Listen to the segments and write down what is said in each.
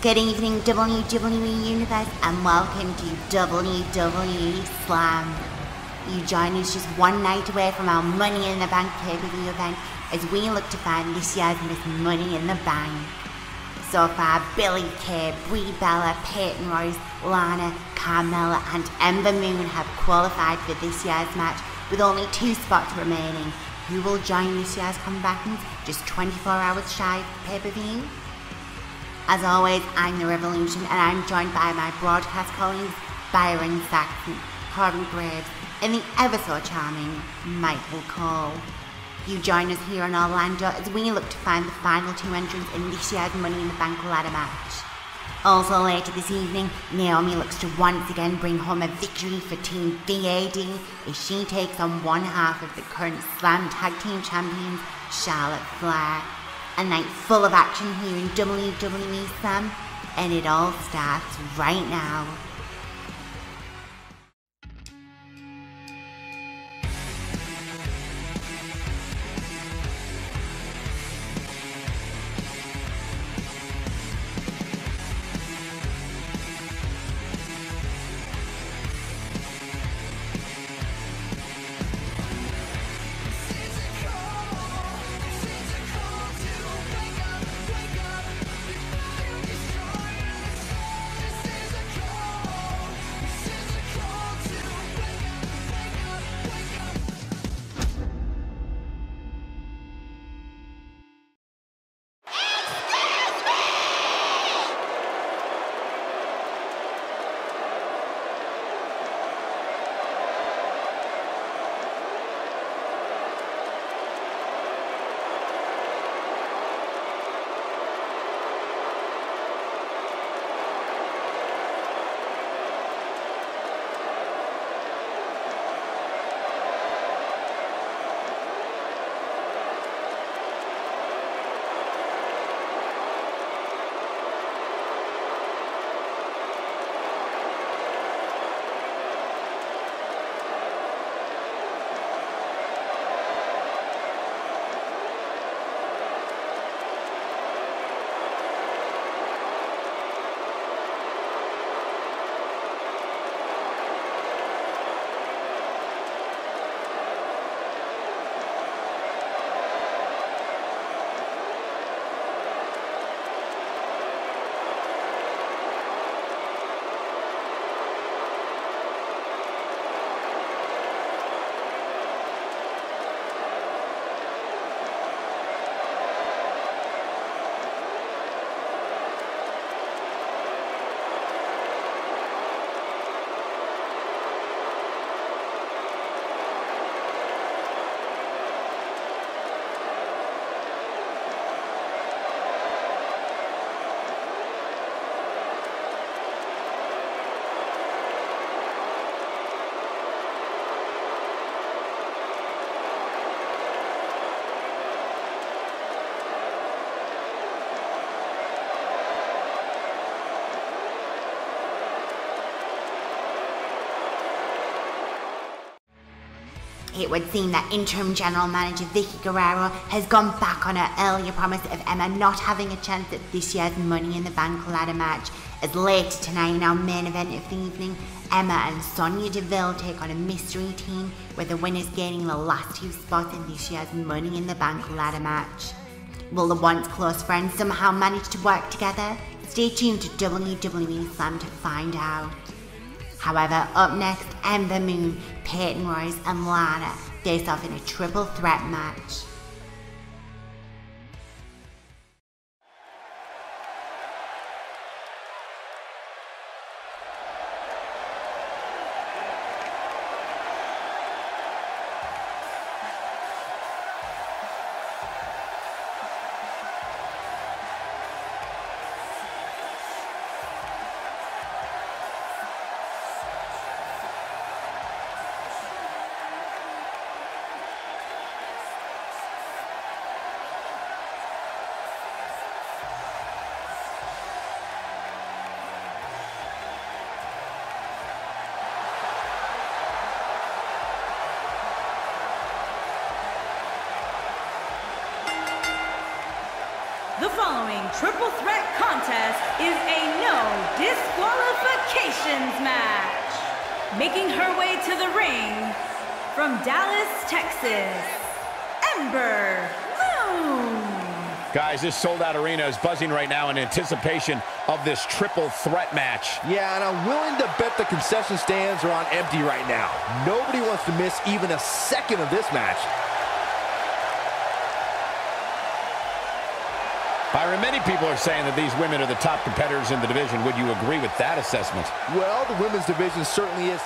Good evening, WWE Universe, and welcome to WWE SLAM. You join us just one night away from our Money in the Bank pay-per-view event as we look to find this year's Miss Money in the Bank. So far, Billie Kay, Brie Bella, Peyton Royce, Lana, Carmella, and Ember Moon have qualified for this year's match with only 2 spots remaining. Who will join this year's combatants just 24 hours shy of pay-per-view? As always, I'm the RevELLEution, and I'm joined by my broadcast colleagues, Byron Saxon, Corey Graves, and the ever-so-charming Michael Cole. You join us here in Orlando as we look to find the final 2 entrants in this year's Money in the Bank ladder match. Also later this evening, Naomi looks to once again bring home a victory for Team BAD as she takes on one half of the current SLAM Tag Team Champions, Charlotte Flair. A night full of action here in WWE SLAM, and it all starts right now. It would seem that interim general manager Vicky Guerrero has gone back on her earlier promise of Emma not having a chance at this year's Money in the Bank ladder match, as later tonight in our main event of the evening, Emma and Sonya Deville take on a mystery team with the winners gaining the last 2 spots in this year's Money in the Bank ladder match. Will the once close friends somehow manage to work together? Stay tuned to WWE Slam to find out. However, up next, Ember Moon, Peyton Royce and Lana face off in a triple threat match. following triple threat contest is a no disqualifications match. Making her way to the ring from Dallas, Texas, Ember Moon. Guys, this sold-out arena is buzzing right now in anticipation of this triple threat match. Yeah, and I'm willing to bet the concession stands are on empty right now. Nobody wants to miss even a second of this match. Byron, many people are saying that these women are the top competitors in the division. Would you agree with that assessment? Well, the women's division certainly is.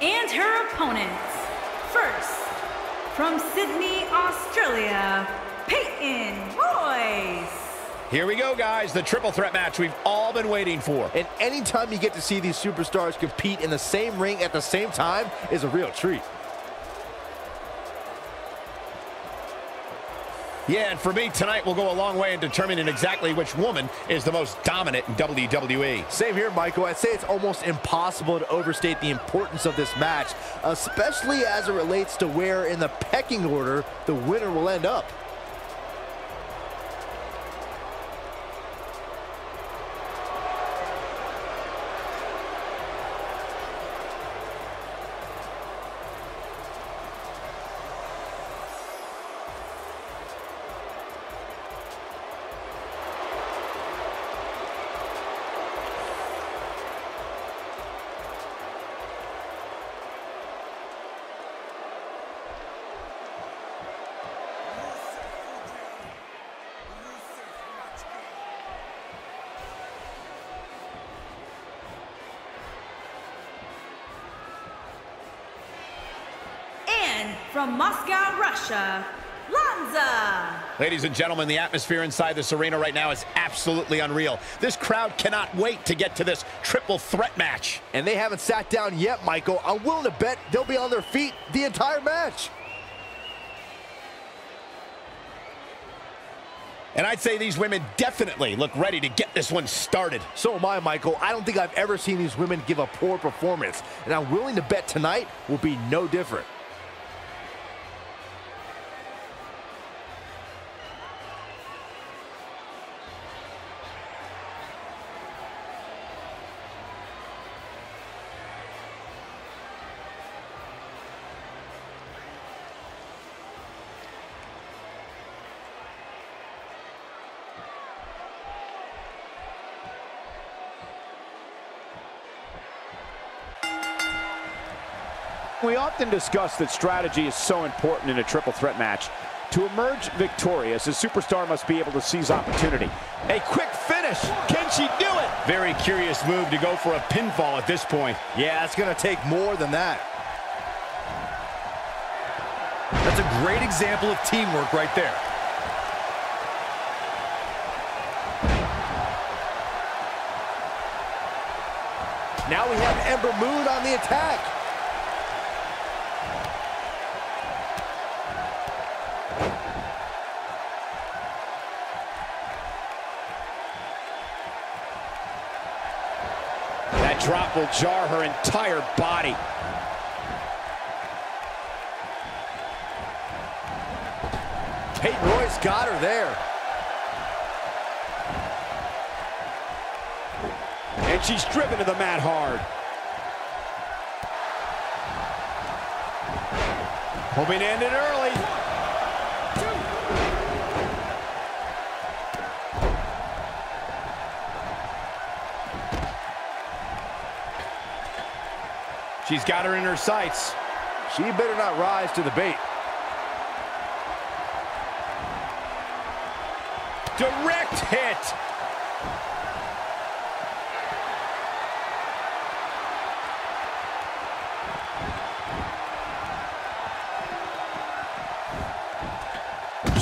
And her opponents. First, from Sydney, Australia, Peyton Royce. Here we go, guys, the triple threat match we've all been waiting for. And anytime you get to see these superstars compete in the same ring at the same time is a real treat. Yeah, and for me, tonight will go a long way in determining exactly which woman is the most dominant in WWE. Same here, Michael. I'd say it's almost impossible to overstate the importance of this match, especially as it relates to where in the pecking order the winner will end up. From Moscow, Russia, Lanza. Ladies and gentlemen, the atmosphere inside this arena right now is absolutely unreal. This crowd cannot wait to get to this triple threat match. And they haven't sat down yet, Michael. I'm willing to bet they'll be on their feet the entire match. And I'd say these women definitely look ready to get this one started. So am I, Michael. I don't think I've ever seen these women give a poor performance. And I'm willing to bet tonight will be no different. We often discuss that strategy is so important in a triple threat match. To emerge victorious, a superstar must be able to seize opportunity. A quick finish. Can she do it? Very curious move to go for a pinfall at this point. Yeah, it's going to take more than that. That's a great example of teamwork right there. Now we have Ember Moon on the attack. Drop will jar her entire body. Peyton Royce got her there. And she's driven to the mat hard. Hoping to end it early. She's got her in her sights. She better not rise to the bait. Direct hit.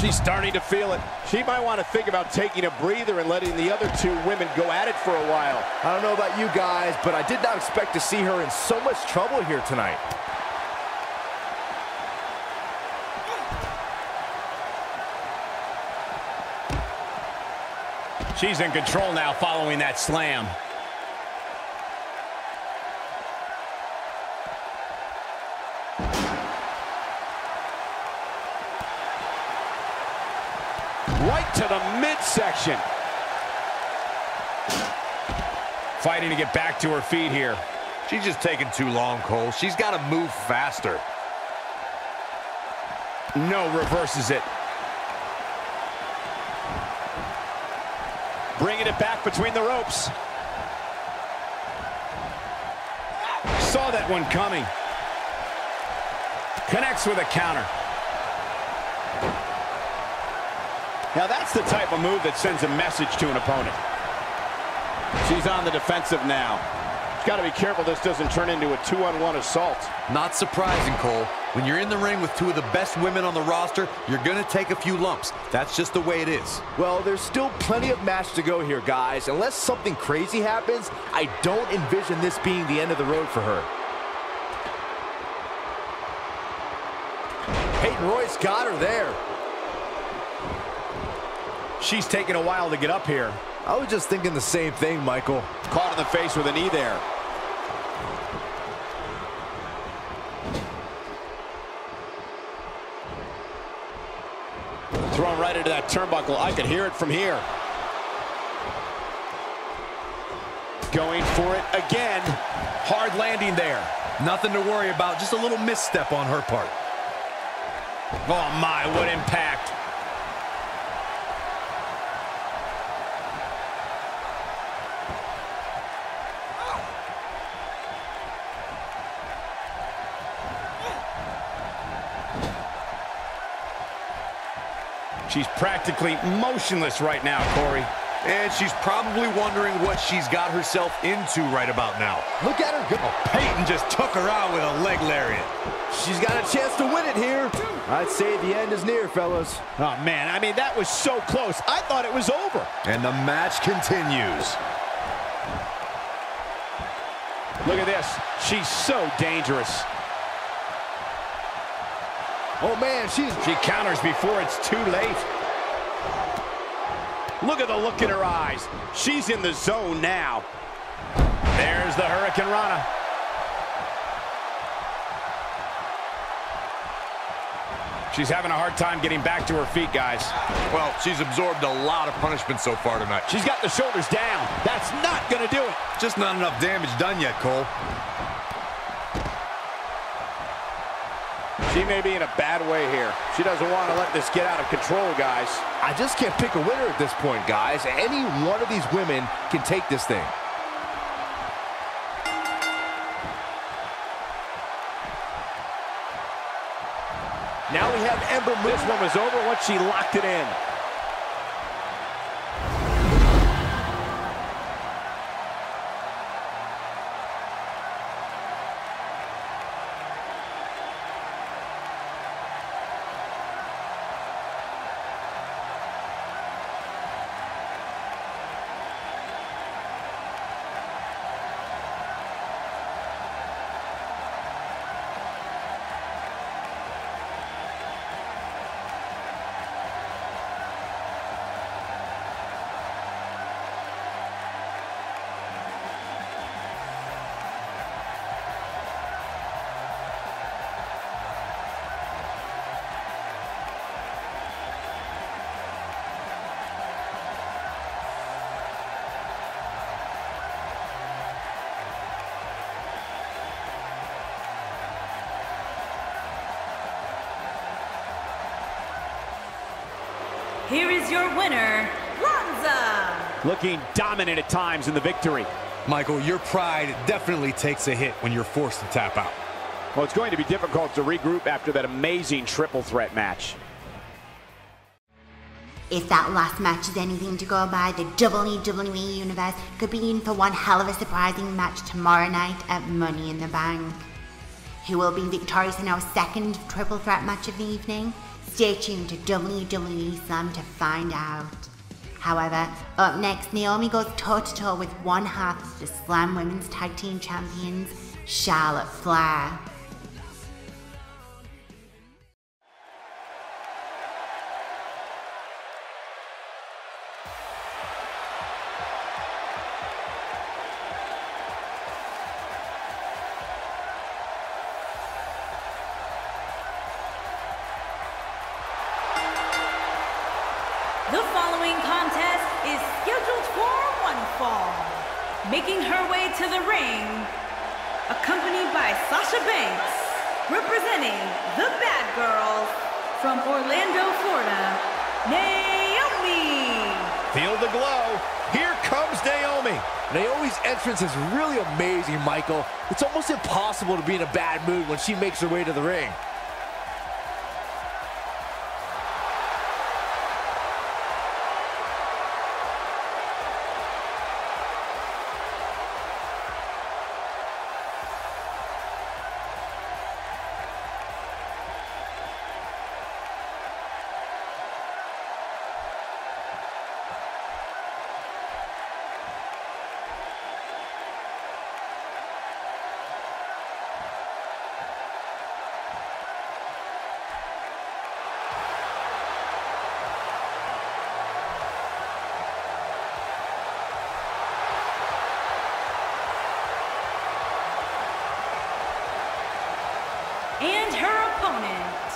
She's starting to feel it. She might want to think about taking a breather and letting the other two women go at it for a while. I don't know about you guys, but I did not expect to see her in so much trouble here tonight. She's in control now following that slam. Right to the midsection. Fighting to get back to her feet here. She's just taking too long, Cole. She's got to move faster. No, reverses it. Bringing it back between the ropes. Saw that one coming. Connects with a counter. Now that's the type of move that sends a message to an opponent. She's on the defensive now. She's got to be careful this doesn't turn into a 2-on-1 assault. Not surprising, Cole. When you're in the ring with two of the best women on the roster, you're going to take a few lumps. That's just the way it is. Well, there's still plenty of match to go here, guys. Unless something crazy happens, I don't envision this being the end of the road for her. Peyton Royce got her there. She's taking a while to get up here. I was just thinking the same thing, Michael. Caught in the face with a knee there. Thrown right into that turnbuckle. I could hear it from here. Going for it again. Hard landing there. Nothing to worry about. Just a little misstep on her part. Oh my, what impact. She's practically motionless right now, Corey. And she's probably wondering what she's got herself into right about now. Look at her go. Oh, Peyton just took her out with a leg lariat. She's got a chance to win it here. I'd say the end is near, fellas. Oh, man, I mean, that was so close. I thought it was over. And the match continues. Look at this. She's so dangerous. Oh, man, she counters before it's too late. Look at the look in her eyes. She's in the zone now. There's the Hurricane Rana. She's having a hard time getting back to her feet, guys. Well, she's absorbed a lot of punishment so far tonight. She's got the shoulders down. That's not going to do it. Just not enough damage done yet, Cole. She may be in a bad way here. She doesn't want to let this get out of control, guys. I just can't pick a winner at this point, guys. Any one of these women can take this thing. Now we have Ember Moon. This one was over once she locked it in. Here is your winner, Ronza. Looking dominant at times in the victory. Michael, your pride definitely takes a hit when you're forced to tap out. Well, it's going to be difficult to regroup after that amazing triple threat match. If that last match is anything to go by, the WWE Universe could be in for one hell of a surprising match tomorrow night at Money in the Bank. Who will be victorious in our second triple threat match of the evening? Stay tuned to WWE SLAM to find out. However, up next, Naomi goes toe-to-toe with one half of the SLAM Women's Tag Team Champions, Charlotte Flair. following contest is scheduled for one fall. Making her way to the ring, accompanied by Sasha Banks, representing the Bad Girls from Orlando, Florida, Naomi. Feel the glow. Here comes Naomi. Naomi's entrance is really amazing, Michael. It's almost impossible to be in a bad mood when she makes her way to the ring. And her opponent,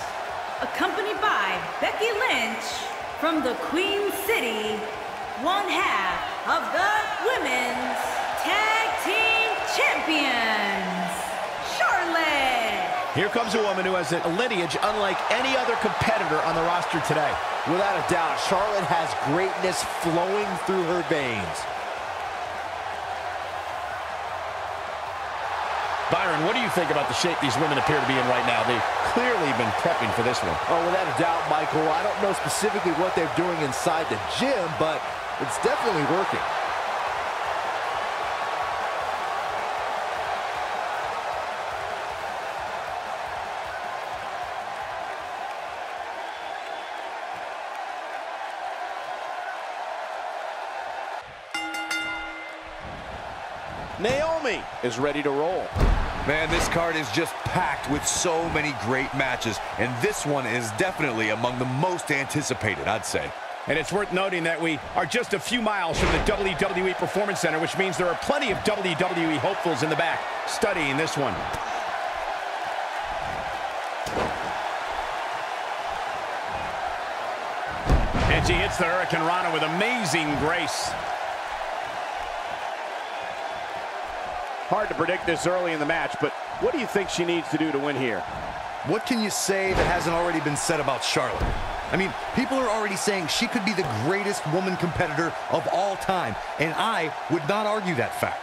accompanied by Becky Lynch from the Queen City, one half of the Women's Tag Team Champions, Charlotte. Here comes a woman who has a lineage unlike any other competitor on the roster today. Without a doubt, Charlotte has greatness flowing through her veins. Byron, what do you think about the shape these women appear to be in right now? They've clearly been prepping for this one. Oh, without a doubt, Michael. I don't know specifically what they're doing inside the gym, but it's definitely working. Naomi is ready to roll. Man, this card is just packed with so many great matches, and this one is definitely among the most anticipated, I'd say. And it's worth noting that we are just a few miles from the WWE Performance Center, which means there are plenty of WWE hopefuls in the back studying this one. And she hits the Hurricane Rana with amazing grace. Hard to predict this early in the match, but what do you think she needs to do to win here? What can you say that hasn't already been said about Charlotte? I mean, people are already saying she could be the greatest woman competitor of all time, and I would not argue that fact.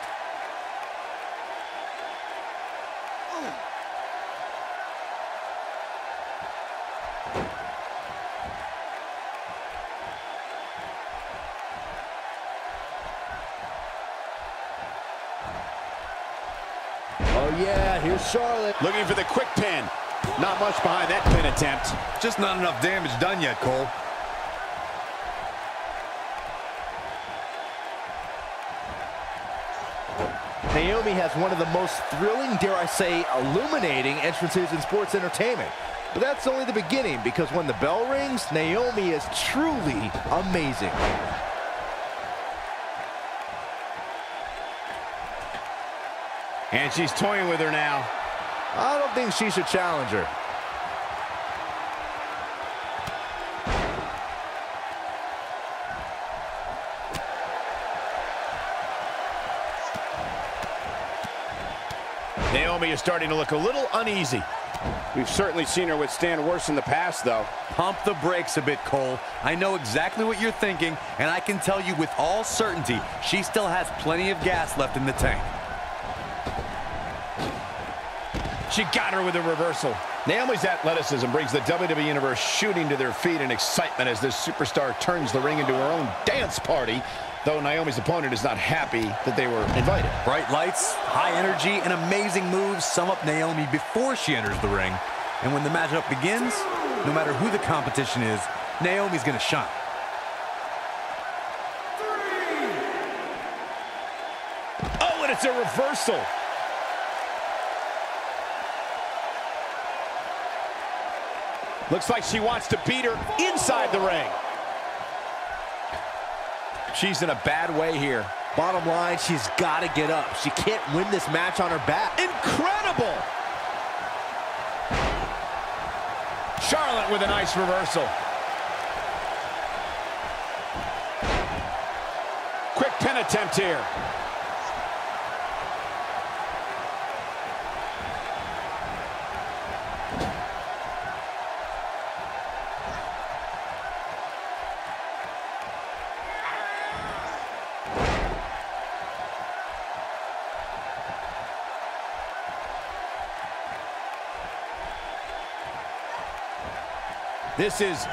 Yeah, here's Charlotte. Looking for the quick pin. Not much behind that pin attempt. Just not enough damage done yet, Cole. Naomi has one of the most thrilling, dare I say, illuminating entrances in sports entertainment. But that's only the beginning, because when the bell rings, Naomi is truly amazing. And she's toying with her now. I don't think she should challenge her. Naomi is starting to look a little uneasy. We've certainly seen her withstand worse in the past, though. Pump the brakes a bit, Cole. I know exactly what you're thinking, and I can tell you with all certainty, she still has plenty of gas left in the tank. She got her with a reversal. Naomi's athleticism brings the WWE Universe shooting to their feet in excitement as this superstar turns the ring into her own dance party, though Naomi's opponent is not happy that they were invited. Bright lights, high energy, and amazing moves sum up Naomi before she enters the ring. And when the matchup begins, no matter who the competition is, Naomi's gonna shine. Oh, and it's a reversal. Looks like she wants to beat her inside the ring. She's in a bad way here. Bottom line, she's got to get up. She can't win this match on her back. Incredible! Charlotte with a nice reversal. Quick pin attempt here. This is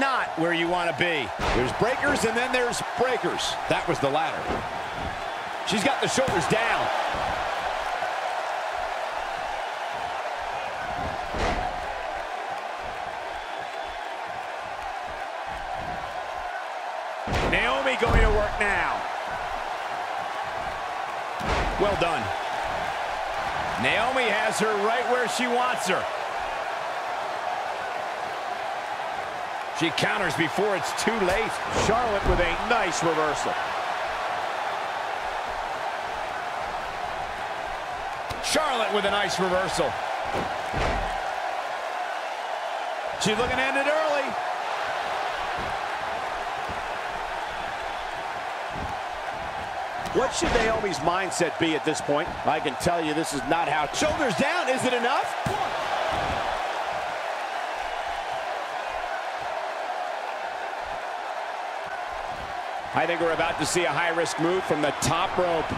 not where you want to be. There's breakers and then there's breakers. That was the ladder. She's got the shoulders down. Naomi going to work now. Well done. Naomi has her right where she wants her. She counters before it's too late. Charlotte with a nice reversal. Charlotte with a nice reversal. She's looking to end it early. What should Naomi's mindset be at this point? I can tell you this is not how. Shoulders down, is it enough? I think we're about to see a high-risk move from the top rope.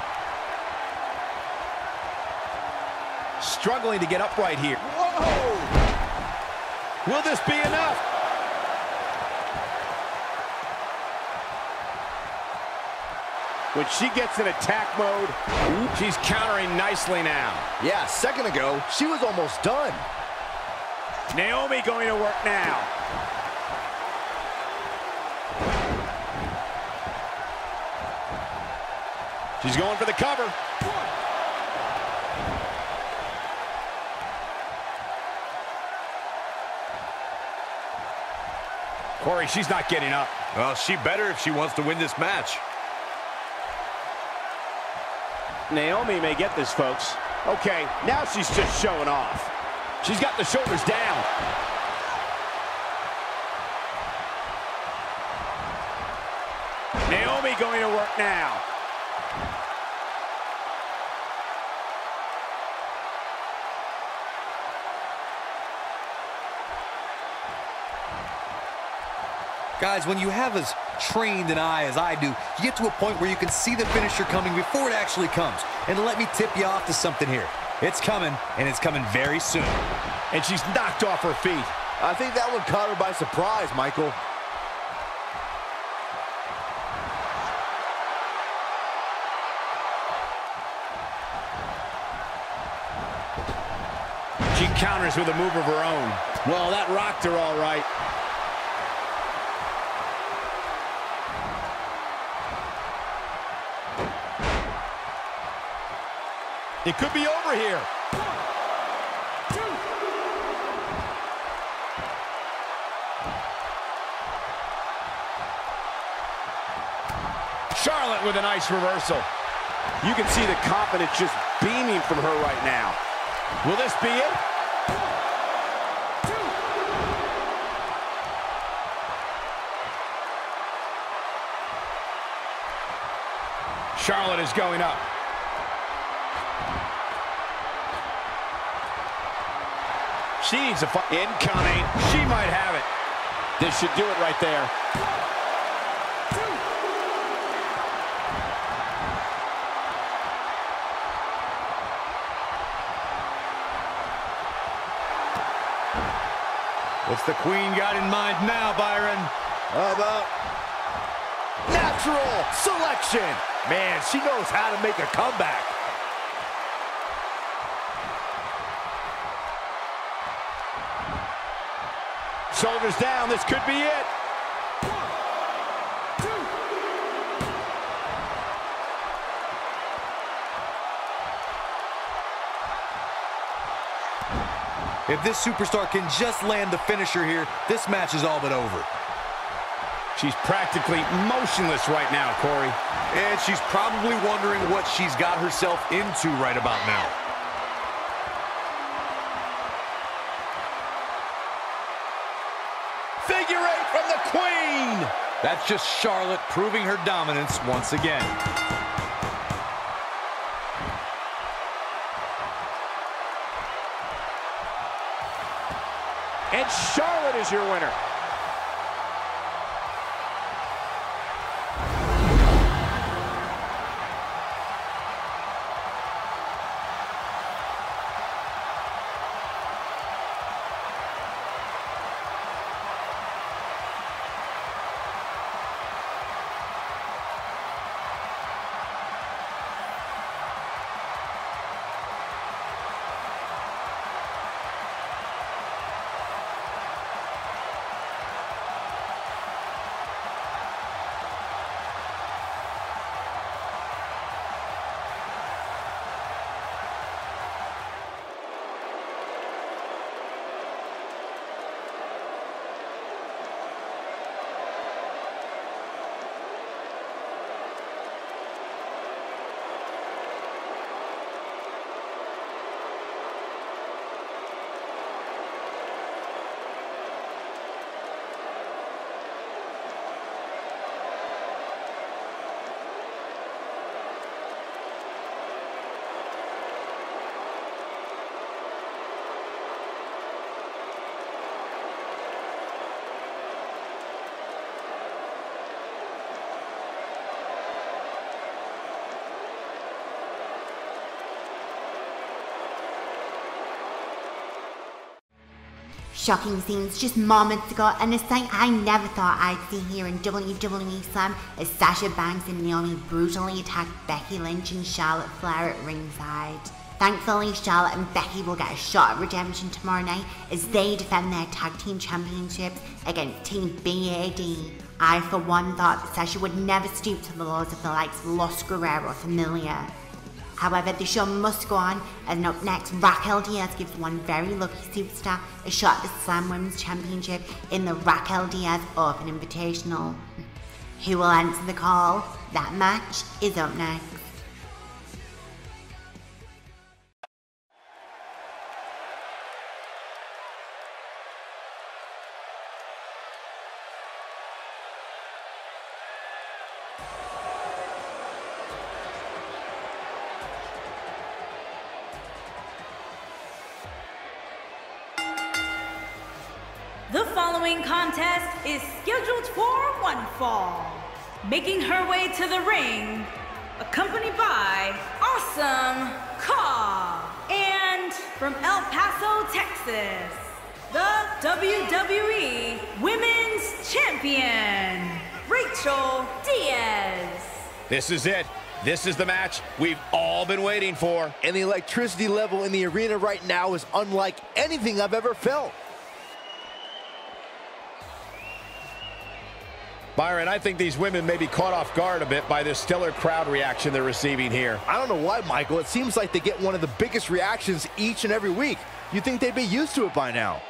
Struggling to get upright here. Whoa! Will this be enough? When she gets in attack mode, she's countering nicely now. Yeah, a second ago, she was almost done. Naomi going to work now. She's going for the cover. Corey, she's not getting up. Well, she better if she wants to win this match. Naomi may get this, folks. Okay, now she's just showing off. She's got the shoulders down. Naomi going to work now. Guys, when you have as trained an eye as I do, you get to a point where you can see the finisher coming before it actually comes. And let me tip you off to something here. It's coming, and it's coming very soon. And she's knocked off her feet. I think that one caught her by surprise, Michael. She counters with a move of her own. Well, that rocked her all right. It could be over here. One, Charlotte with a nice reversal. You can see the confidence just beaming from her right now. Will this be it? One, Charlotte is going up. She needs a fight. Incoming. She might have it. This should do it right there. Two. What's the queen got in mind now, Byron? How about natural selection? Man, she knows how to make a comeback. Shoulders down, this could be it. One, two. If this superstar can just land the finisher here, this match is all but over. She's practically motionless right now, Corey. And she's probably wondering what she's got herself into right about now. Figure eight from the queen. That's just Charlotte proving her dominance once again. And Charlotte is your winner. Shocking scenes just moments ago, and a sight I never thought I'd see here in WWE SLAM as Sasha Banks and Naomi brutally attacked Becky Lynch and Charlotte Flair at ringside. Thankfully, Charlotte and Becky will get a shot at redemption tomorrow night as they defend their tag team championships against Team BAD. I for one thought that Sasha would never stoop to the laws of the likes of Los Guerrero Familia. However, the show must go on, and up next, Raquel Diaz gives one very lucky superstar a shot at the SLAM Women's Championship in the Raquel Diaz Open Invitational. Who will answer the call? That match is up next. The following contest is scheduled for one fall. Making her way to the ring, accompanied by Awesome Ka, and from El Paso, Texas, the WWE Women's Champion, Raquel Diaz. This is it. This is the match we've all been waiting for. And the electricity level in the arena right now is unlike anything I've ever felt. Byron, I think these women may be caught off guard a bit by this stellar crowd reaction they're receiving here. I don't know why, Michael. It seems like they get one of the biggest reactions each and every week. You'd think they'd be used to it by now.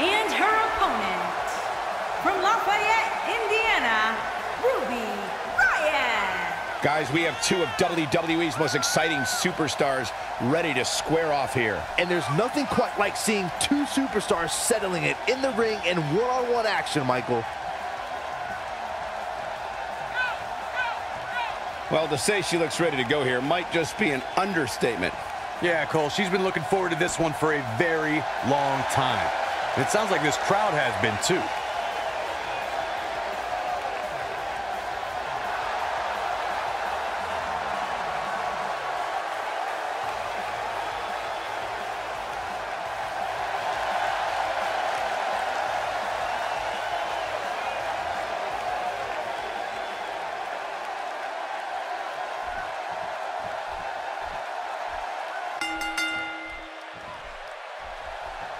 And her opponent, from Lafayette, Indiana, Guys, we have two of WWE's most exciting superstars ready to square off here. And there's nothing quite like seeing two superstars settling it in the ring in one-on-one action, Michael. Well, to say she looks ready to go here might just be an understatement. Yeah, Cole, she's been looking forward to this one for a very long time. It sounds like this crowd has been, too.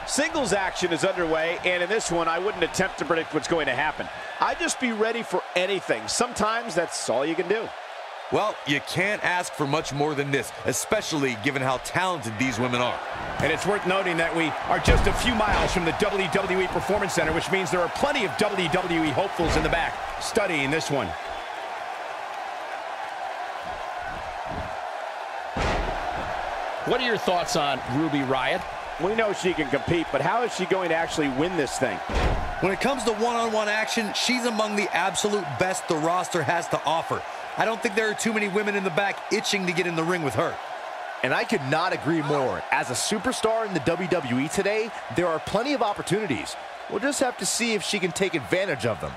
Singles action is underway, and in this one, I wouldn't attempt to predict what's going to happen. I'd just be ready for anything. Sometimes that's all you can do. Well, you can't ask for much more than this, especially given how talented these women are. And it's worth noting that we are just a few miles from the WWE Performance Center, which means there are plenty of WWE hopefuls in the back studying this one. What are your thoughts on Ruby Riott? We know she can compete, but how is she going to actually win this thing? When it comes to one-on-one action, she's among the absolute best the roster has to offer. I don't think there are too many women in the back itching to get in the ring with her. And I could not agree more. As a superstar in the WWE today, there are plenty of opportunities. We'll just have to see if she can take advantage of them.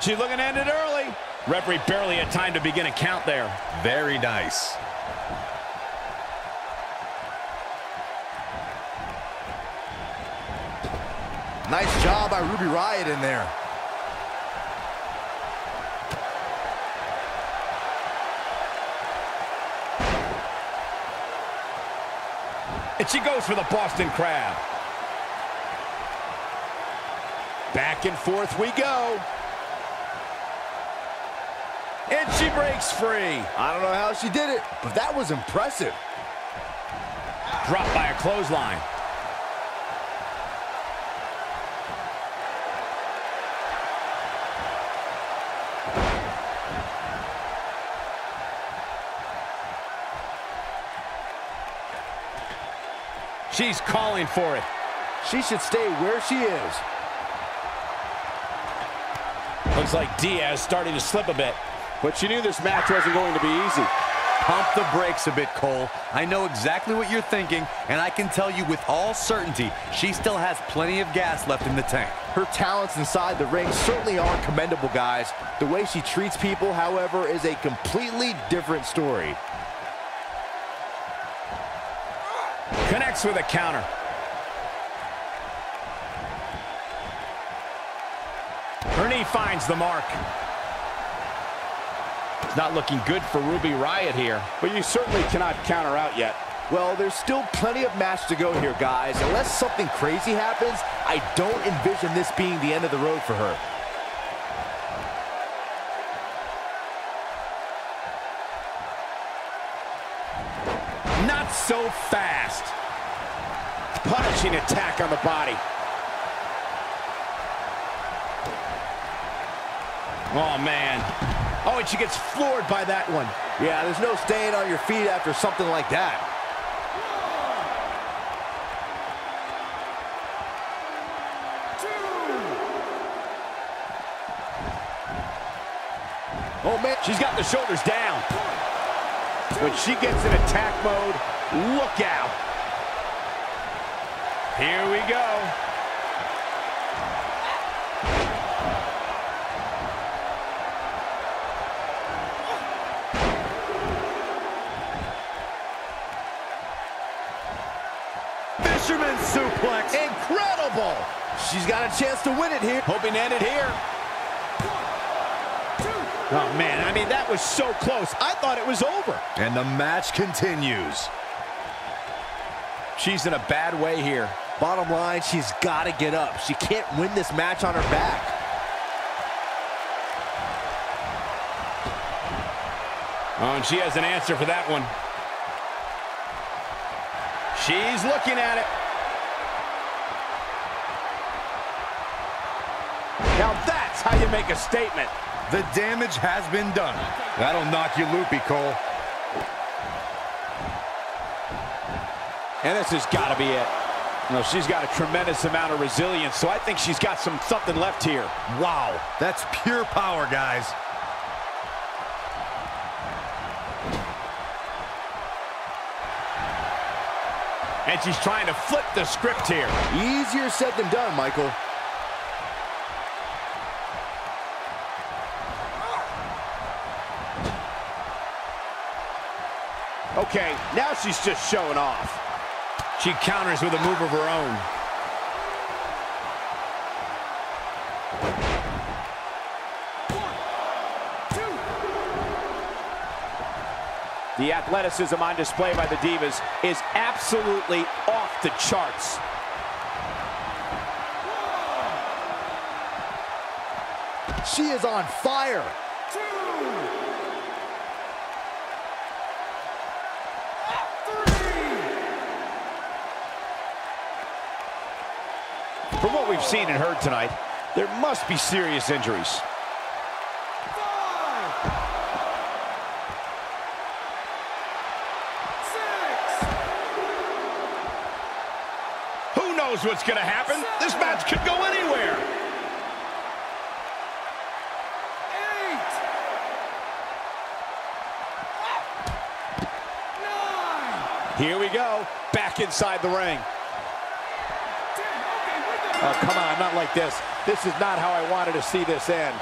She's looking to end it early. Referee barely had time to begin a count there. Very nice. Nice job by Ruby Riott in there. And she goes for the Boston Crab. Back and forth we go. And she breaks free. I don't know how she did it, but that was impressive. Dropped by a clothesline. She's calling for it. She should stay where she is. Looks like Diaz starting to slip a bit. But she knew this match wasn't going to be easy. Pump the brakes a bit, Cole. I know exactly what you're thinking, and I can tell you with all certainty, she still has plenty of gas left in the tank. Her talents inside the ring certainly are commendable, guys. The way she treats people, however, is a completely different story. Connects with a counter. Her knee finds the mark. It's not looking good for Ruby Riott here. But you certainly cannot count her out yet. Well, there's still plenty of match to go here, guys. Unless something crazy happens, I don't envision this being the end of the road for her. Not so fast. Punishing attack on the body. Oh, man. Oh, and she gets floored by that one. Yeah, there's no staying on your feet after something like that. One, two. Oh, man, she's got the shoulders down. When she gets in attack mode, look out. Here we go. Suplex. Incredible. She's got a chance to win it here. Hoping to end it here. One, two. Oh, man. I mean, that was so close. I thought it was over. And the match continues. She's in a bad way here. Bottom line, she's got to get up. She can't win this match on her back. Oh, and she has an answer for that one. She's looking at it. Now that's how you make a statement. The damage has been done. That'll knock you loopy, Cole. And this has got to be it. No, she's got a tremendous amount of resilience, so I think she's got something left here. Wow, that's pure power, guys. And she's trying to flip the script here. Easier said than done, Michael. Okay, now she's just showing off. She counters with a move of her own. One, two. The athleticism on display by the Divas is absolutely off the charts. She is on fire. From what we've seen and heard tonight, there must be serious injuries. Five, six. Who knows what's going to happen? Seven. This match could go anywhere. Eight. Nine. Here we go, back inside the ring. Oh, come on, not like this. This is not how I wanted to see this end.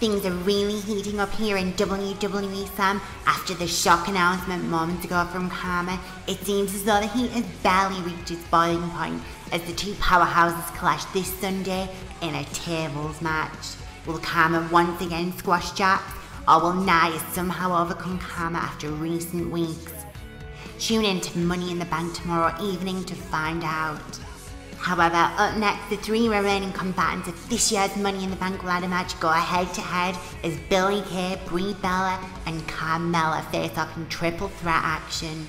Things are really heating up here in WWE, Sam. After the shock announcement moments ago from Carmella, it seems as though the heat has barely reached its boiling point as the two powerhouses clash this Sunday in a tables match. Will Carmella once again squash Jax, or will Nia somehow overcome Carmella after recent weeks? Tune in to Money in the Bank tomorrow evening to find out. However, up next, the three remaining combatants of this year's Money in the Bank ladder match go head-to-head as Billie Kay, Brie Bella, and Carmella face off in triple threat action.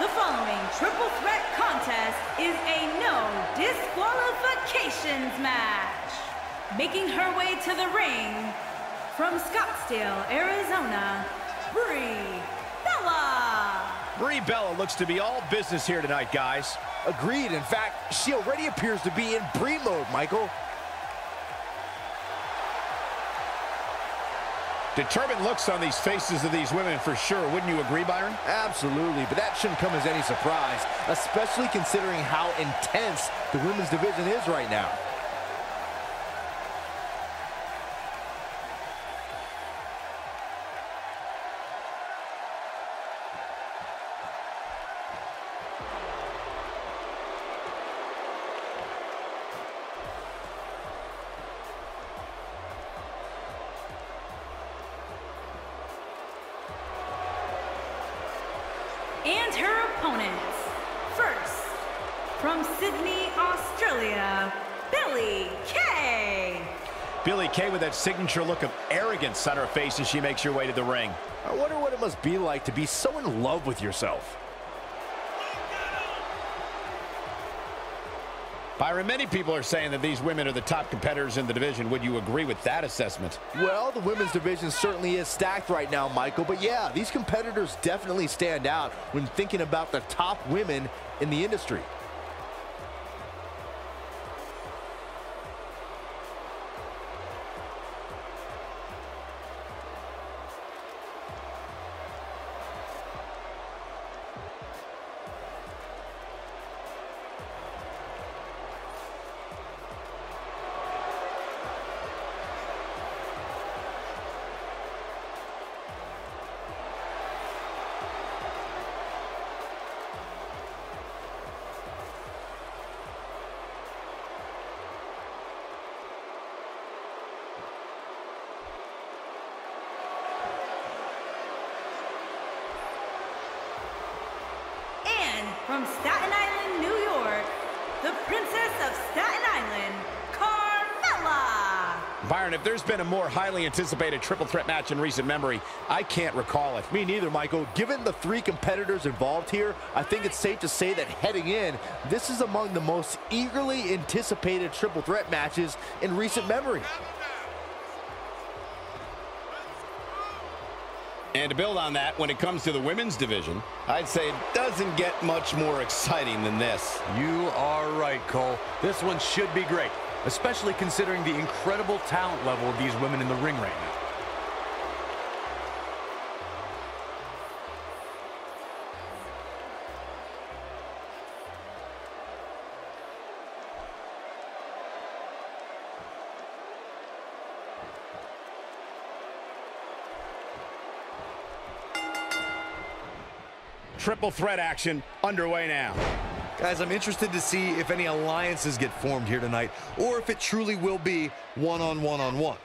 The following triple threat contest is a no disqualifications match. Making her way to the ring from Scottsdale, Arizona, Brie Bella. Brie Bella looks to be all business here tonight, guys. Agreed. In fact, she already appears to be in Brie mode, Michael. Determined looks on these faces of these women for sure. Wouldn't you agree, Byron? Absolutely, but that shouldn't come as any surprise, especially considering how intense the women's division is right now. And her opponents, first, from Sydney, Australia, Billie Kay. Billie Kay with that signature look of arrogance on her face as she makes her way to the ring. I wonder what it must be like to be so in love with yourself. Byron, many people are saying that these women are the top competitors in the division. Would you agree with that assessment? Well, the women's division certainly is stacked right now, Michael. But yeah, these competitors definitely stand out when thinking about the top women in the industry. From Staten Island, New York, the princess of Staten Island, Carmella. Byron, if there's been a more highly anticipated triple threat match in recent memory, I can't recall it. Me neither, Michael. Given the three competitors involved here, I think it's safe to say that heading in, this is among the most eagerly anticipated triple threat matches in recent memory. And to build on that, when it comes to the women's division, I'd say it doesn't get much more exciting than this. You are right, Cole. This one should be great, especially considering the incredible talent level of these women in the ring right now. Triple threat action underway now. Guys, I'm interested to see if any alliances get formed here tonight, or if it truly will be one-on-one.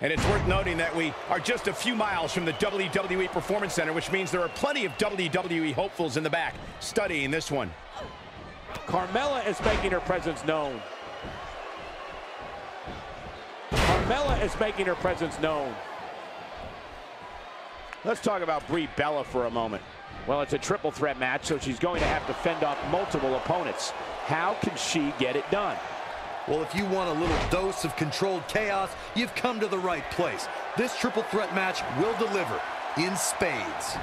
And it's worth noting that we are just a few miles from the WWE Performance Center, which means there are plenty of WWE hopefuls in the back studying this one. Carmella is making her presence known. Carmella is making her presence known. Let's talk about Brie Bella for a moment. Well, it's a triple threat match, so she's going to have to fend off multiple opponents. How can she get it done? Well, if you want a little dose of controlled chaos, you've come to the right place. This triple threat match will deliver in spades.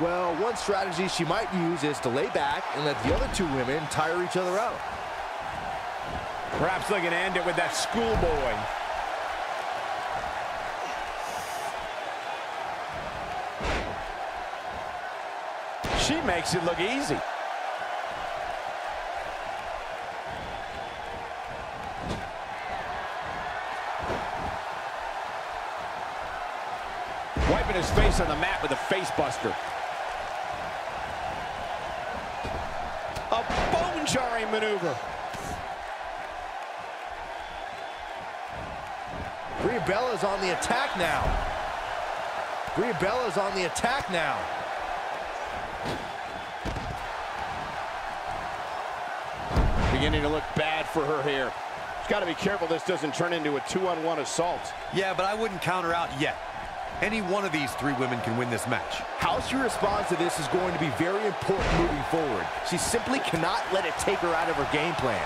Well, one strategy she might use is to lay back and let the other two women tire each other out. Perhaps looking to end it with that schoolboy. She makes it look easy. Wiping his face on the mat with a face buster. A bone-jarring maneuver. Brie Bella is on the attack now. Brie Bella is on the attack now. Beginning to look bad for her here. She's got to be careful this doesn't turn into a two-on-one assault. Yeah, but I wouldn't count her out yet. Any one of these three women can win this match. How she responds to this is going to be very important moving forward. She simply cannot let it take her out of her game plan.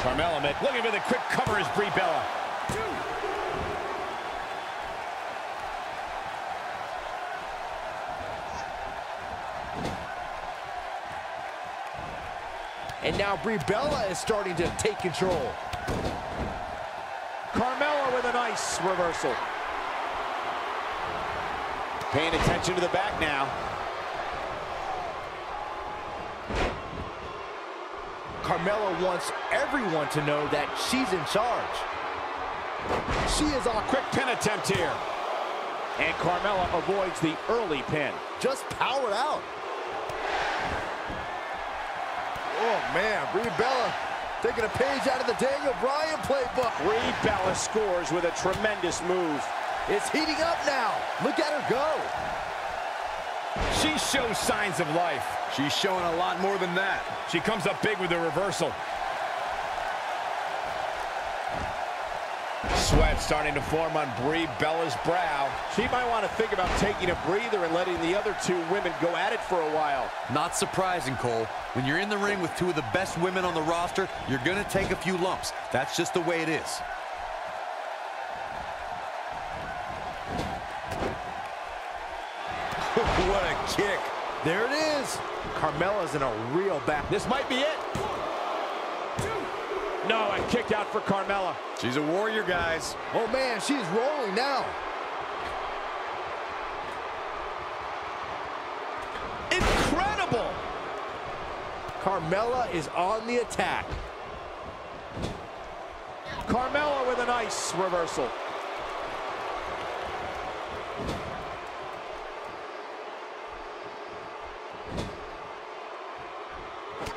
Carmella looking for the quick cover is Brie Bella. And now Brie Bella is starting to take control. Carmella with a nice reversal. Paying attention to the back now. Carmella wants everyone to know that she's in charge. She is on a quick pin attempt here. And Carmella avoids the early pin. Just powered out. Oh, man, Brie Bella taking a page out of the Daniel Bryan playbook. Brie Bella scores with a tremendous move. It's heating up now. Look at her go. She shows signs of life. She's showing a lot more than that. She comes up big with the reversal. Sweat starting to form on Brie Bella's brow. She might want to think about taking a breather and letting the other two women go at it for a while. Not surprising, Cole. When you're in the ring with two of the best women on the roster, you're going to take a few lumps. That's just the way it is. What a kick. There it is. Carmella's in a real back. This might be it. No, a kick out for Carmella. She's a warrior, guys. Oh, man, she's rolling now. Incredible! Carmella is on the attack. Carmella with a nice reversal.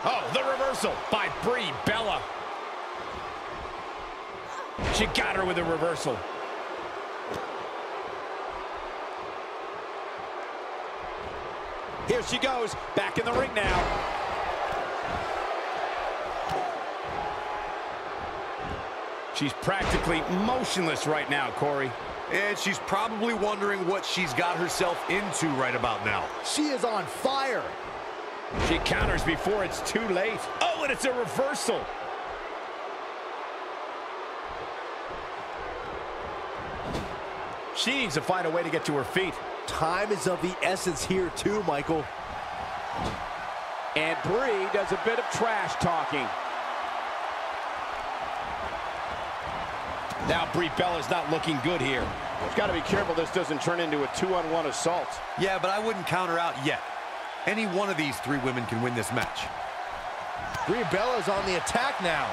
Oh, the reversal by Brie Bella. She got her with a reversal. Here she goes, back in the ring now. She's practically motionless right now, Corey. And she's probably wondering what she's got herself into right about now. She is on fire. She counters before it's too late. Oh, and it's a reversal. She needs to find a way to get to her feet. Time is of the essence here too, Michael. And Brie does a bit of trash talking. Now Brie Bella's not looking good here. We've got to be careful this doesn't turn into a 2-on-1 assault. Yeah, but I wouldn't count her out yet. Any one of these three women can win this match. Brie Bella's on the attack now.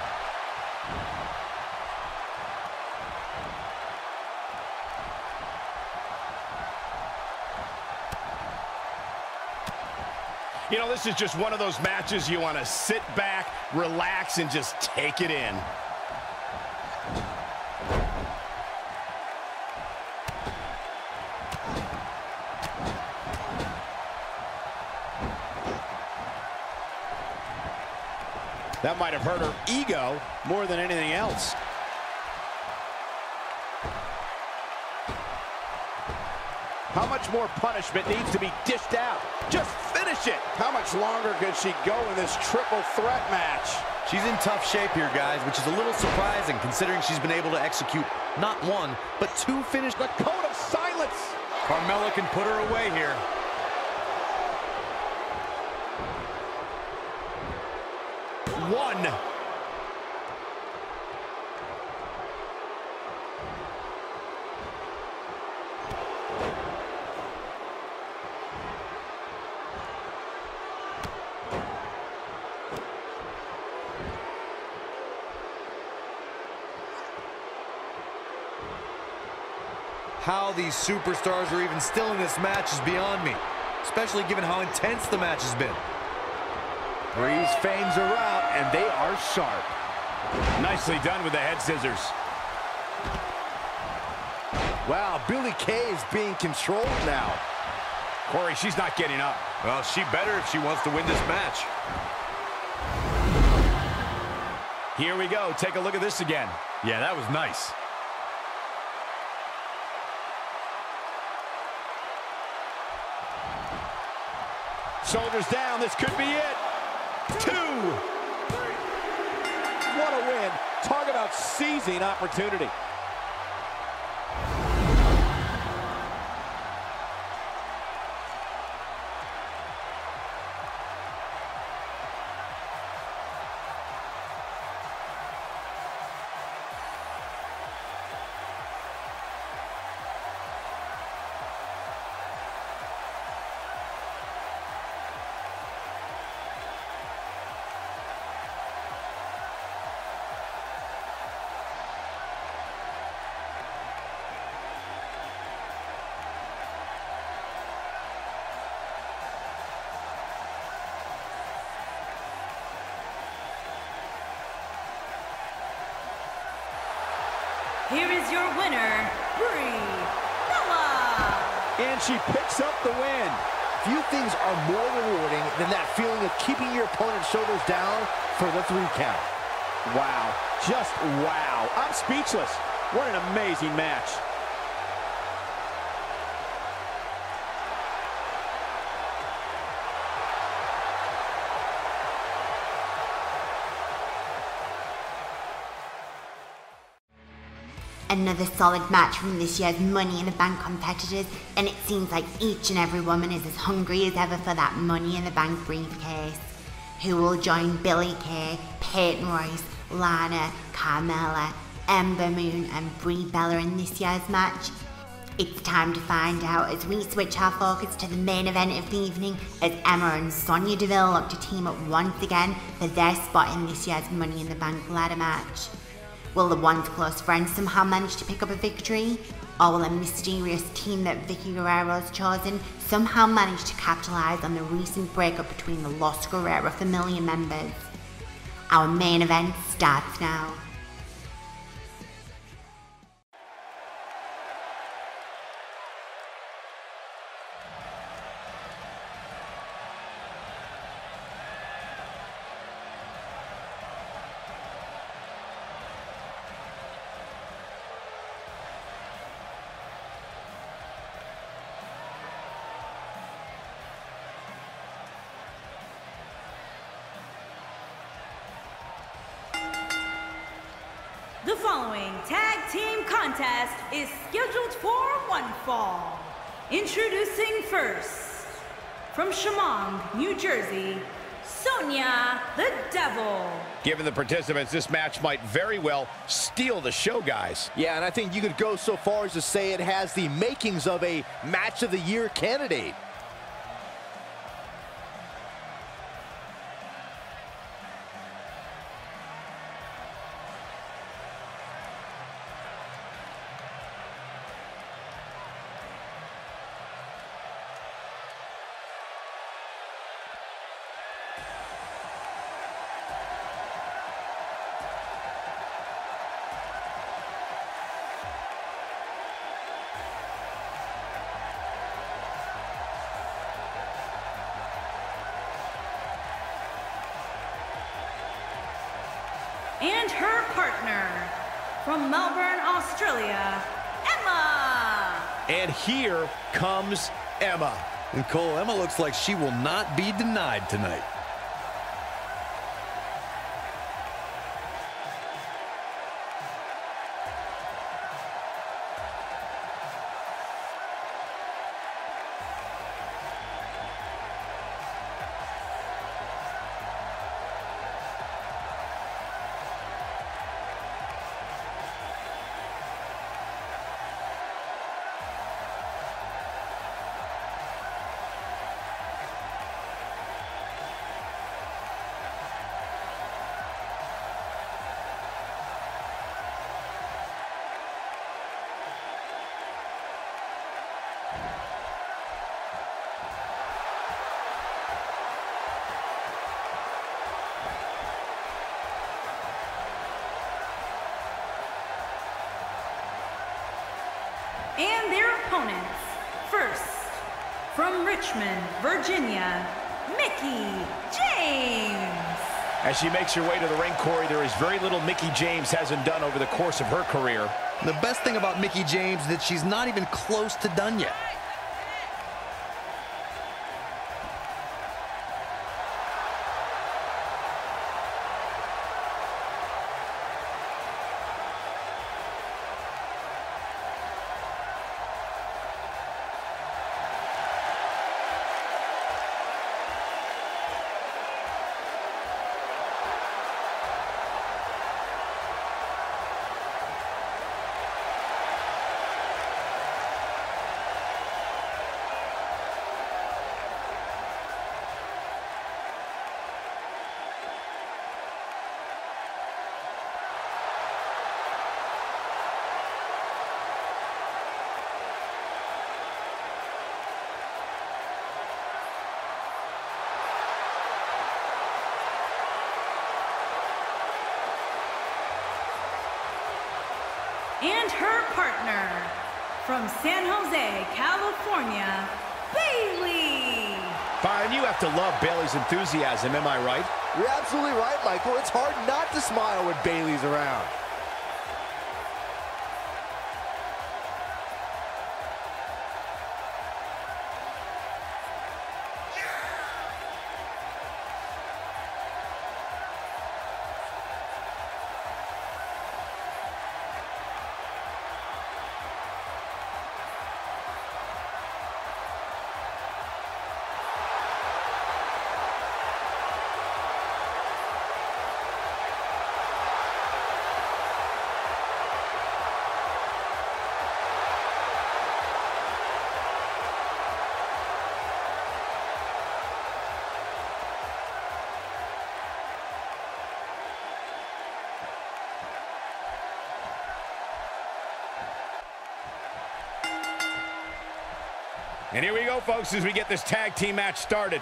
You know, this is just one of those matches you want to sit back, relax, and just take it in. That might have hurt her ego more than anything else. How much more punishment needs to be dished out? Just finish it. How much longer could she go in this triple threat match? She's in tough shape here, guys, which is a little surprising considering she's been able to execute not one, but two finishes. The code of silence. Carmella can put her away here. One. How these superstars are even still in this match is beyond me, especially given how intense the match has been. Bree's fangs are out, and they are sharp. Nicely done with the head scissors. Wow, Billie Kay is being controlled now. Corey, she's not getting up. Well, she better if she wants to win this match. Here we go. Take a look at this again. Yeah, that was nice. Shoulders down, this could be it. Two. What a win. Talk about seizing opportunity. Here is your winner, Brie Bella. And she picks up the win. Few things are more rewarding than that feeling of keeping your opponent's shoulders down for the 3 count. Wow, just wow. I'm speechless. What an amazing match. Another solid match from this year's Money in the Bank competitors, and it seems like each and every woman is as hungry as ever for that Money in the Bank briefcase. Who will join Billie Kay, Peyton Royce, Lana, Carmella, Ember Moon and Brie Bella in this year's match? It's time to find out as we switch our focus to the main event of the evening as Emma and Sonya Deville look to team up once again for their spot in this year's Money in the Bank ladder match. Will the once close friends somehow manage to pick up a victory? Or will a mysterious team that Vicky Guerrero has chosen somehow manage to capitalise on the recent breakup between the Los Guerrero Familia members? Our main event starts now. The following tag team contest is scheduled for one fall. Introducing first, from Chemung, New Jersey, Sonya the Deville. Given the participants, this match might very well steal the show, guys. Yeah, and I think you could go so far as to say it has the makings of a match of the year candidate. And her partner, from Melbourne, Australia, Emma. And here comes Emma. And Cole, Emma looks like she will not be denied tonight. And their opponents, first, from Richmond, Virginia, Mickie James. As she makes her way to the ring, Corey, there is very little Mickie James hasn't done over the course of her career. The best thing about Mickie James is that she's not even close to done yet. and her partner, from San Jose, California, Bayley. Byron, you have to love Bayley's enthusiasm, am I right? You're absolutely right, Michael. It's hard not to smile when Bayley's around. And here we go, folks, as we get this tag team match started.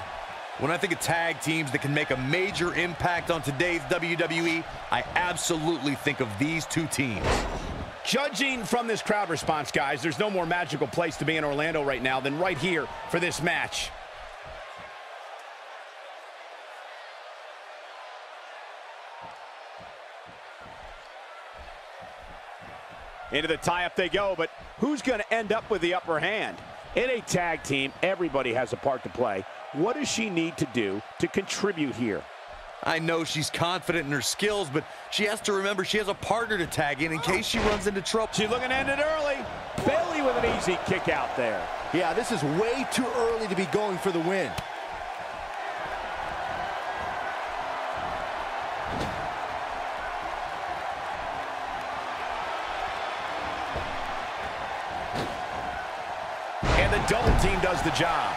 When I think of tag teams that can make a major impact on today's WWE, I absolutely think of these two teams. Judging from this crowd response, guys, there's no more magical place to be in Orlando right now than right here for this match. Into the tie-up they go, but who's going to end up with the upper hand? In a tag team, everybody has a part to play. What does she need to do to contribute here? I know she's confident in her skills, but she has to remember she has a partner to tag in case she runs into trouble. She's looking to end it early. Bayley with an easy kick out there. Yeah, this is way too early to be going for the win. Double team does the job.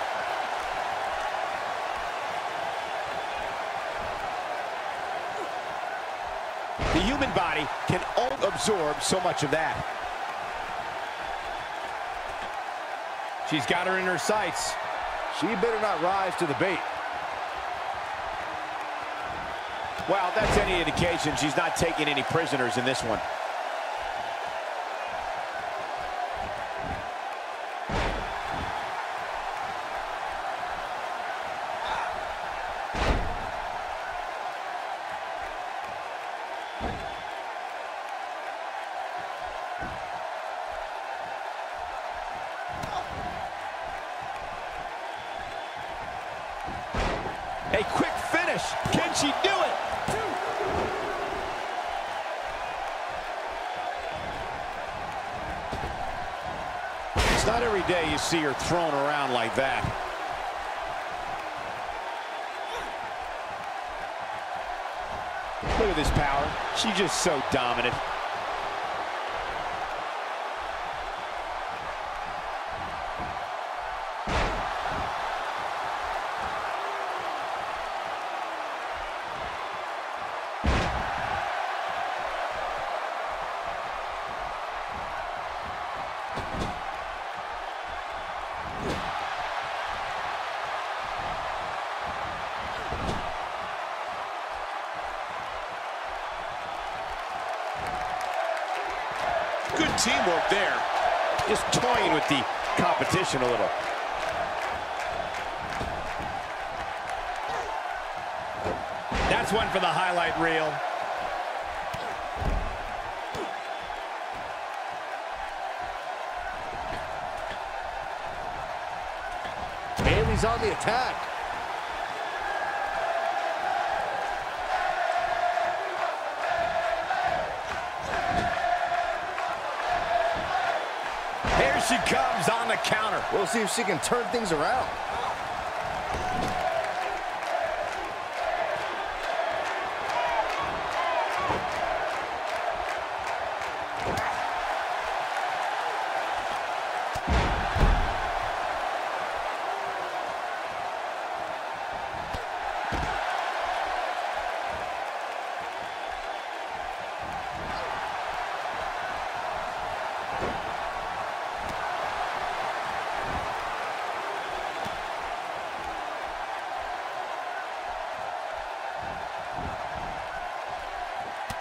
The human body can only absorb so much of that. She's got her in her sights. She better not rise to the bait. Well, if that's any indication, she's not taking any prisoners in this one. A quick finish. Can she do it? It's not every day you see her thrown around like that. Look at this power. She's just so dominant. Good teamwork there. Just toying with the competition a little. That's one for the highlight reel. Bayley's on the attack. She comes on the counter. We'll see if she can turn things around.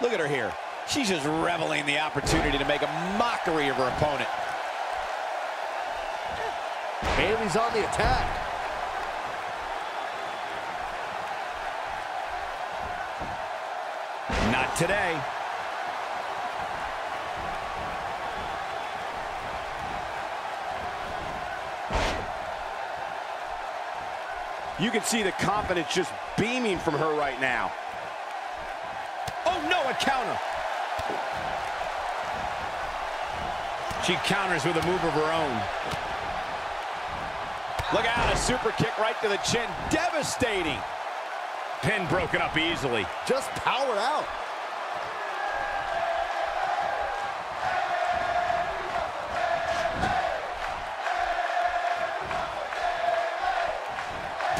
Look at her here. She's just reveling in the opportunity to make a mockery of her opponent. Bayley's on the attack. Not today. You can see the confidence just beaming from her right now. Oh no, a counter. She counters with a move of her own. Look out, a super kick right to the chin. Devastating. Pin broken up easily. Just power out.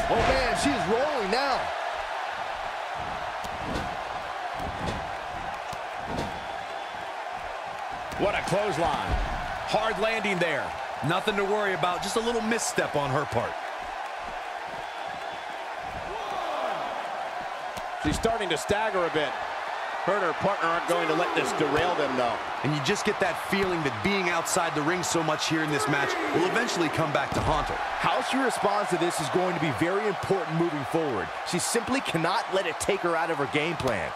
Oh man, she's rolling now. What a clothesline. Hard landing there. Nothing to worry about, just a little misstep on her part. She's starting to stagger a bit. Her and her partner aren't going to let this derail them though. And you just get that feeling that being outside the ring so much here in this match will eventually come back to haunt her. How she responds to this is going to be very important moving forward. She simply cannot let it take her out of her game plan.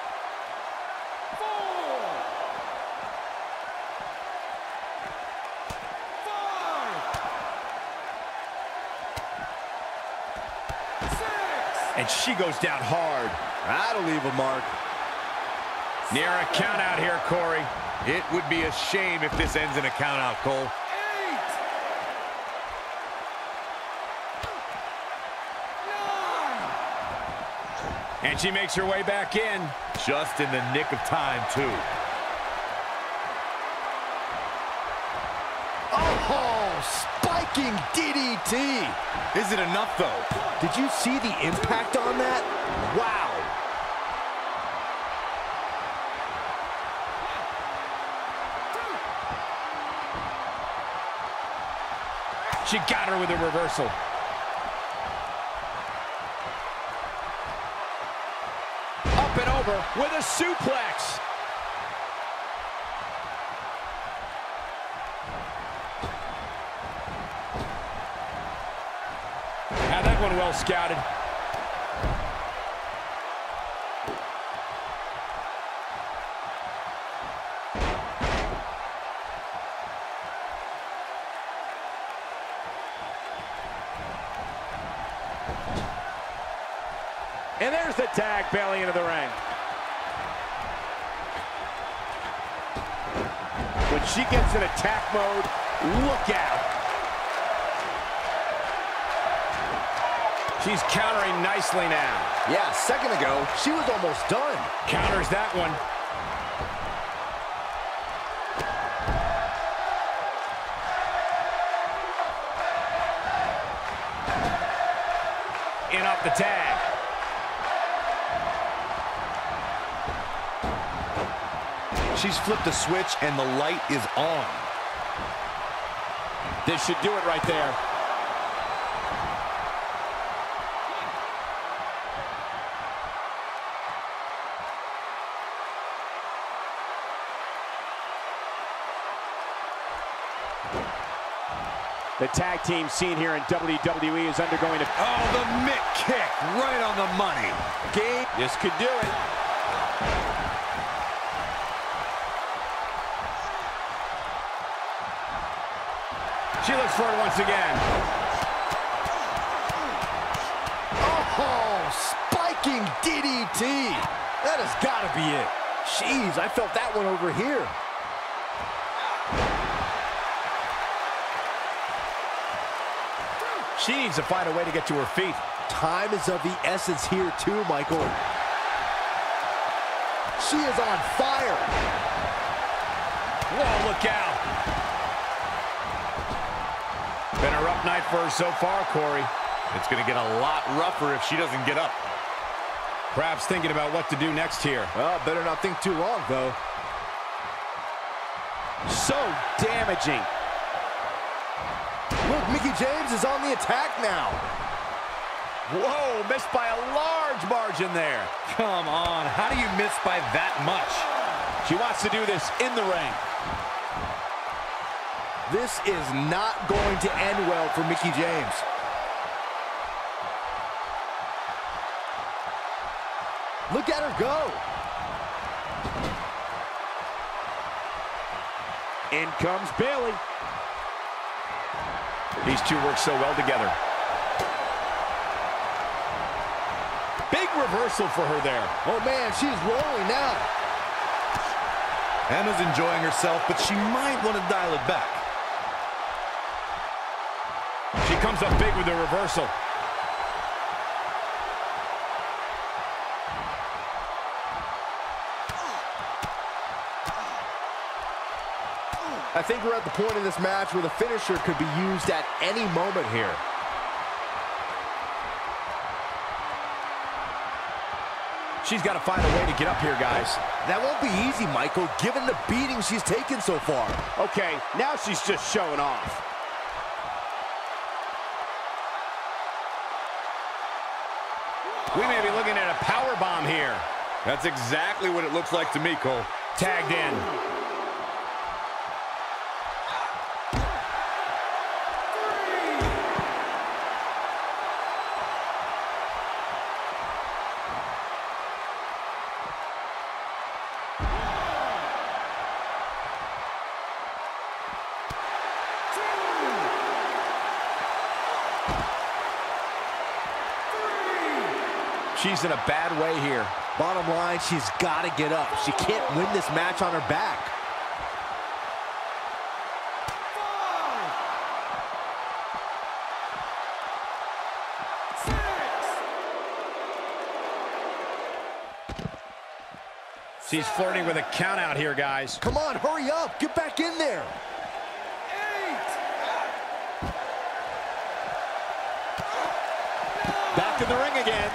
And she goes down hard. That'll leave a mark. Near a count out here, Corey. It would be a shame if this ends in a count out, Cole. And she makes her way back in. Just in the nick of time, too. Oh, spiking DDT. Is it enough, though? Did you see the impact on that? Wow. She got her with a reversal. Up and over with a suplex. Had that one well scouted. And there's the tag, Bayley into the ring. When she gets in attack mode, look out. She's countering nicely now. Yeah, a second ago, she was almost done. Counters that one. In off the tag. She's flipped the switch, and the light is on. This should do it right there. The tag team scene here in WWE is undergoing a... Oh, the mick kick right on the money. Game. This could do it. She looks for it once again. Oh, spiking DDT. That has got to be it. Jeez, I felt that one over here. She needs to find a way to get to her feet. Time is of the essence here too, Michael. She is on fire. Whoa, look out. Been a rough night for her so far, Corey. It's going to get a lot rougher if she doesn't get up. Perhaps thinking about what to do next here. Well, better not think too long, though. So damaging. Look, Mickie James is on the attack now. Whoa, missed by a large margin there. Come on, how do you miss by that much? She wants to do this in the ring. This is not going to end well for Mickie James. Look at her go. In comes Bayley. These two work so well together. Big reversal for her there. Oh man, she's rolling now. Emma's enjoying herself, but she might want to dial it back. She comes up big with the reversal. I think we're at the point in this match where the finisher could be used at any moment here. She's got to find a way to get up here, guys. That won't be easy, Michael, given the beating she's taken so far. Okay, now she's just showing off. We may be looking at a powerbomb here. That's exactly what it looks like to me, Cole. Tagged in. She's in a bad way here. Bottom line, she's got to get up. She can't win this match on her back. She's flirting with a count out here, guys. Come on, hurry up. Get back in there. Back in the ring again.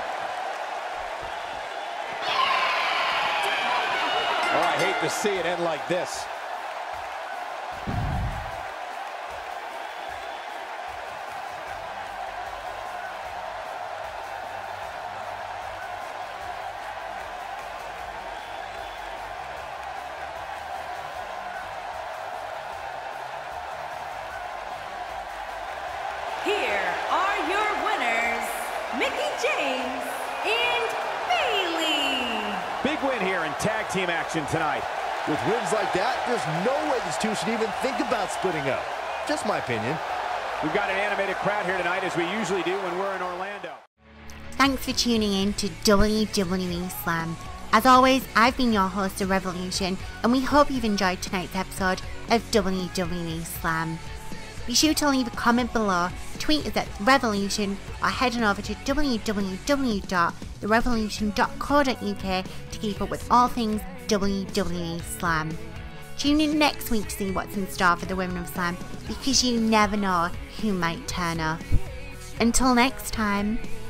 Oh, I hate to see it end like this. Here are your winners, Mickie James and Bayley. Big win here in tag team action tonight. With wins like that, there's no way these two should even think about splitting up. Just my opinion. We've got an animated crowd here tonight, as we usually do when we're in Orlando. Thanks for tuning in to WWE Slam. As always, I've been your host of RevELLEution, and we hope you've enjoyed tonight's episode of WWE Slam. Be sure to leave a comment below, tweet us at RevELLEution, or head on over to www.therevelleution.co.uk to keep up with all things WWE Slam. Tune in next week to see what's in store for the women of Slam, because you never know who might turn up. Until next time.